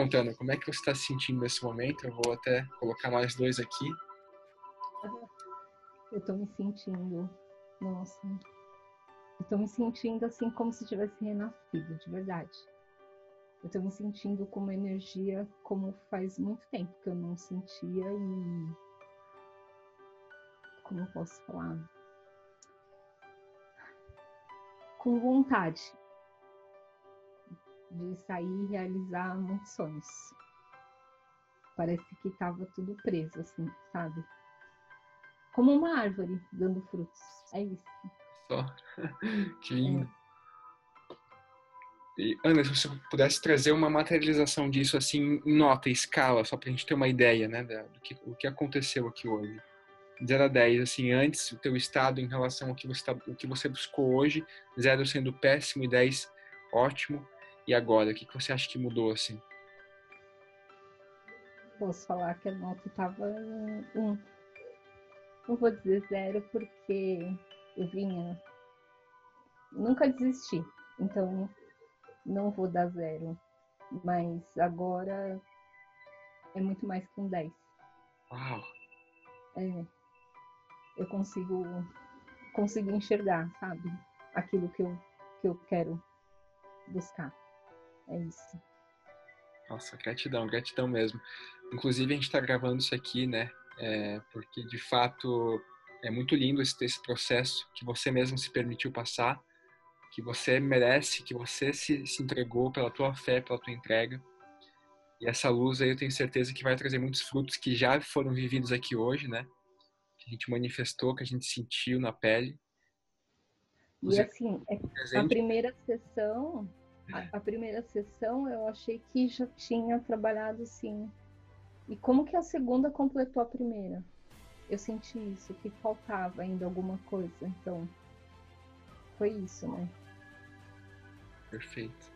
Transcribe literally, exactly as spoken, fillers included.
contando, como é que você está se sentindo nesse momento? Eu vou até colocar mais dois aqui. Eu estou me sentindo, nossa, eu estou me sentindo assim como se tivesse renascido, de verdade. Eu estou me sentindo com uma energia como faz muito tempo que eu não sentia e, como eu posso falar, com vontade de sair e realizar muitos sonhos. Parece que estava tudo preso, assim, sabe? Como uma árvore dando frutos. É isso. Só. Que lindo. É. E, Ana, se você pudesse trazer uma materialização disso, assim, em nota, escala, só pra gente ter uma ideia, né, do que, o que aconteceu aqui hoje. zero a dez, assim, antes, o teu estado em relação ao que você, tá, o que você buscou hoje, zero sendo péssimo e dez ótimo. E agora, o que você acha que mudou, assim? Posso falar que a nota estava um. Não vou dizer zero, porque eu vinha... Nunca desisti, então não vou dar zero. Mas agora é muito mais que um dez. Uau! É, eu consigo, consigo enxergar, sabe? Aquilo que eu, que eu quero buscar. É isso. Nossa, gratidão, gratidão mesmo. Inclusive, a gente está gravando isso aqui, né? É, porque, de fato, é muito lindo esse, esse processo que você mesmo se permitiu passar, que você merece, que você se, se entregou pela tua fé, pela tua entrega. E essa luz aí eu tenho certeza que vai trazer muitos frutos que já foram vividos aqui hoje, né? Que a gente manifestou, que a gente sentiu na pele. Você, e assim, é, a primeira sessão... A, a primeira sessão eu achei que já tinha trabalhado, sim. E como que a segunda completou a primeira? Eu senti isso, que faltava ainda alguma coisa. Então, foi isso, né? Perfeito.